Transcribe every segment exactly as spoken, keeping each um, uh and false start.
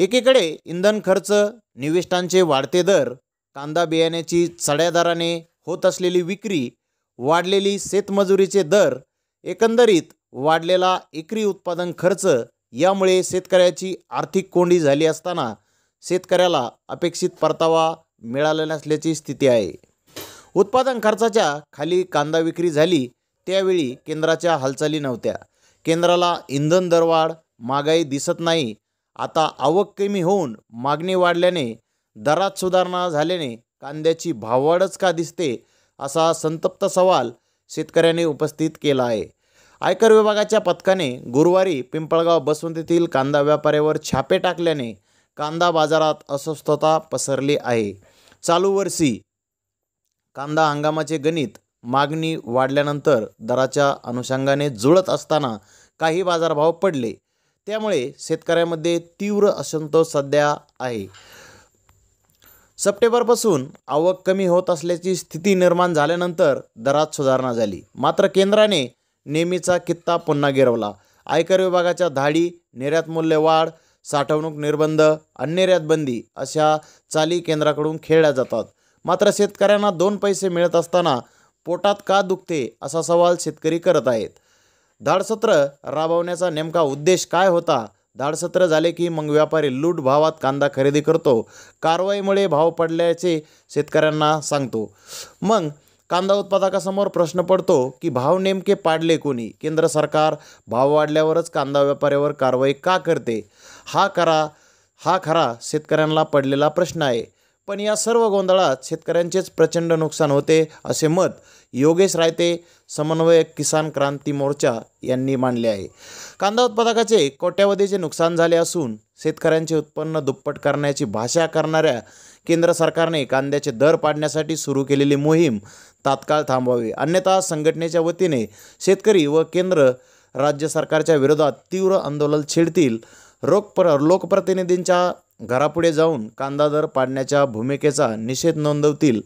एकीकडे इंधन खर्च, निविष्ठांचे वाढते दर, कांदा बियाण्याची चढ्या दराने होत असलेली विक्री, वाढलेली शेतमजुरीचे दर, एकंदरीत वाढलेला एकरी उत्पादन खर्च यामुळे शेतकऱ्याची आर्थिक कोंडी झाली असताना शेतकऱ्याला अपेक्षित परतावा मिळाला नसल्याची स्थिती आहे। उत्पादन खर्चाच्या खाली कांदा विक्री झाली त्यावेळी केंद्राच्या हालचाली नव्हत्या। केंद्राला इंधन दरवाढ, महागाई दिसत नाही। आता आवक कमी होऊन मागणी वाढल्याने, दरात सुधारणा झाल्याने कांद्याची भाववाढच का दिसते असा संतप्त सवाल शेतकऱ्याने उपस्थित केला आहे। आयकर विभागाच्या पथकाने गुरुवारी पिंपळगाव बसवंतीतील कांदा व्यापाऱ्यावर छापे टाकल्याने कांदा बाजारात अस्वस्थता पसरली आहे। चालू वर्षी कांदा हंगामाचे गणित मागणी वाढल्यानंतर दराच्या अनुषंगाने जुळत असताना काही बाजारभाव पडले, त्यामुळे शेतकऱ्यांमध्ये तीव्र असंतोष सध्या आहे। सप्टेंबरपासून आवक कमी होत असल्याची स्थिती निर्माण झाल्यानंतर दरात सुधारणा झाली, मात्र केंद्राने नेहमीचा कित्ता पुन्हा गिरवला। आयकर विभागाच्या धाडी, निर्यात मूल्यवाढ, साठवणूक निर्बंध, अन्यनिर्यात बंदी अशा चाली केंद्राकडून खेळल्या जातात, मात्र शेतकऱ्यांना दोन पैसे मिळत असताना पोटात का दुखते असा सवाल शेतकरी करत आहेत। धाडसत्र राबवण्याचा नेमका उद्देश काय होता? धाडसत्र झाले की मग व्यापारी लूट भावात कांदा खरेदी करतो, कारवाईमुळे भाव पडल्याचे शेतकऱ्यांना सांगतो। मग कांदा उत्पादकासमोर प्रश्न पडतो की भाव नेमके पाडले कोणी? केंद्र सरकार भाव वाढल्यावरच कांदा व्यापाऱ्यावर कारवाई का करते? हा करा हा खरा शेतकऱ्यांना पडलेला प्रश्न आहे। पण या सर्व गोंधळात शेतकऱ्यांचेच प्रचंड नुकसान होते असे मत योगेश रायते, समन्वयक, किसान क्रांती मोर्चा यांनी मांडले आहे। कांदा उत्पादकाचे कोट्यावधीचे नुकसान झाले असून शेतकऱ्यांचे उत्पन्न दुप्पट करण्याची भाषा करणाऱ्या केंद्र सरकारने कांद्याचे दर पाडण्यासाठी सुरू केलेली मोहीम तात्काळ थांबवावी, अन्यथा संघटनेच्या वतीने शेतकरी व केंद्र राज्य सरकारच्या विरोधात तीव्र आंदोलन छेडतील। रोकप्र लोकप्रतिनिधींच्या घरापुढे जाऊन कांदा दर पाडण्याच्या भूमिकेचा निषेध नोंदवतील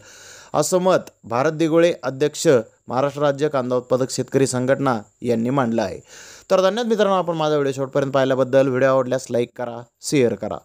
असं मत भारत दिगोळे, अध्यक्ष, महाराष्ट्र राज्य कांदा उत्पादक शेतकरी संघटना यांनी मांडलं आहे। तर धन्यवाद मित्रांनो, आपण माझा व्हिडिओ शेवटपर्यंत पाहिल्याबद्दल। व्हिडिओ आवडल्यास लाईक करा, शेअर करा।